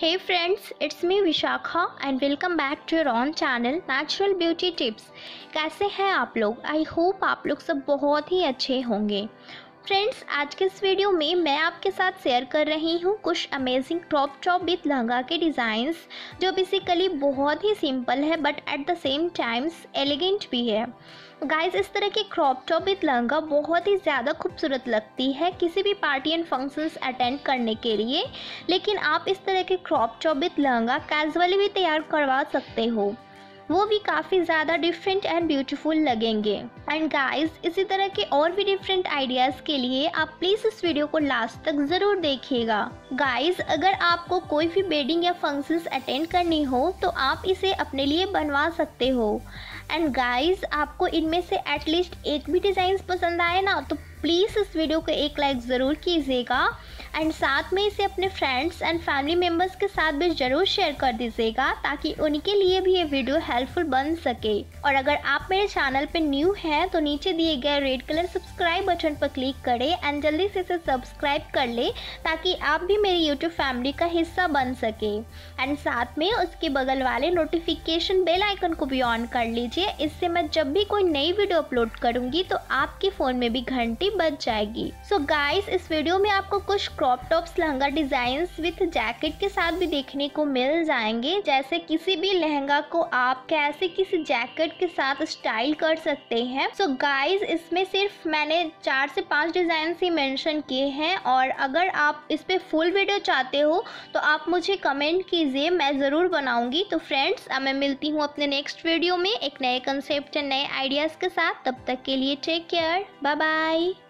Hey friends, it's me Vishakha and welcome back to your own channel Natural Beauty Tips। कैसे हैं आप लोग? I hope आप लोग सब बहुत ही अच्छे होंगे। फ्रेंड्स, आज के इस वीडियो में मैं आपके साथ शेयर कर रही हूँ कुछ amazing crop top with lehenga के डिज़ाइंस, जो बेसिकली बहुत ही सिंपल है but at the same times elegant भी है। गाइज, इस तरह के क्रॉप टॉप विद लहंगा बहुत ही ज़्यादा खूबसूरत लगती है किसी भी पार्टी एंड फंक्शंस अटेंड करने के लिए, लेकिन आप इस तरह के crop top with lehenga casually भी तैयार करवा सकते हो, वो भी काफ़ी ज़्यादा डिफरेंट एंड ब्यूटीफुल लगेंगे। एंड गाइज, इसी तरह के और भी डिफरेंट आइडियाज़ के लिए आप प्लीज़ इस वीडियो को लास्ट तक ज़रूर देखिएगा। गाइज, अगर आपको कोई भी वेडिंग या फंक्शंस अटेंड करनी हो तो आप इसे अपने लिए बनवा सकते हो। एंड गाइज, आपको इनमें से एटलीस्ट एक भी डिज़ाइन पसंद आए ना तो प्लीज़ इस वीडियो को एक लाइक ज़रूर कीजिएगा एंड साथ में इसे अपने फ्रेंड्स एंड फैमिली मेम्बर्स के साथ भी ज़रूर शेयर कर दीजिएगा ताकि उनके लिए भी ये वीडियो हेल्पफुल बन सके। और अगर आप मेरे चैनल पे न्यू हैं तो नीचे दिए गए रेड कलर सब्सक्राइब बटन पर क्लिक करें एंड जल्दी से इसे सब्सक्राइब कर लें ताकि आप भी मेरी यूट्यूब फैमिली का हिस्सा बन सके। एंड साथ में उसके बगल वाले नोटिफिकेशन बेल आइकन को भी ऑन कर लीजिए, इससे मैं जब भी कोई नई वीडियो अपलोड करूँगी तो आपके फ़ोन में भी घंटी बच जाएगी। सो गाइस, इस वीडियो में आपको कुछ crop tops lehenga designs with jacket के साथ भी देखने को मिल जाएंगे, जैसे किसी भी लहंगा को आप कैसे किसी जैकेट के साथ स्टाइल कर सकते हैं। सो गाइस, इसमें सिर्फ मैंने 4 से 5 डिज़ाइंस ही मेंशन किए हैं और अगर आप इस पर फुल वीडियो चाहते हो तो आप मुझे कमेंट कीजिए, मैं ज़रूर बनाऊंगी। तो फ्रेंड्स, अब मैं मिलती हूँ अपने नेक्स्ट वीडियो में एक नए कंसेप्ट एंड नए आइडियाज़ के साथ। तब तक के लिए टेक केयर, बाय बाय।